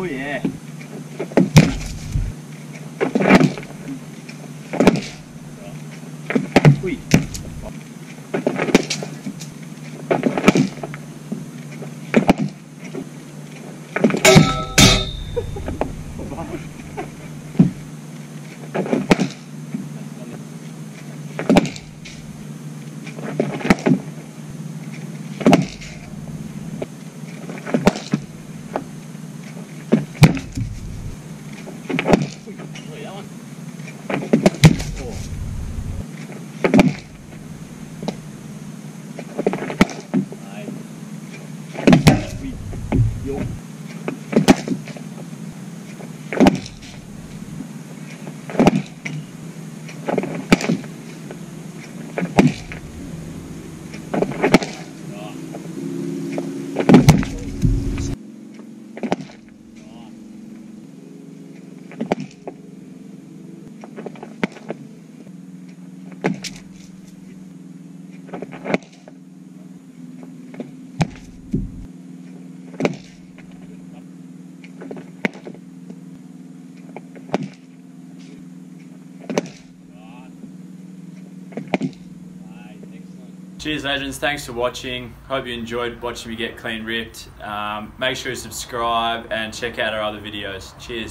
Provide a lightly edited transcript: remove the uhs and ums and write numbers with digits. Oh yeah. Cheers legends, thanks for watching. Hope you enjoyed watching me get clean ripped. Make sure you subscribe and check out our other videos. Cheers.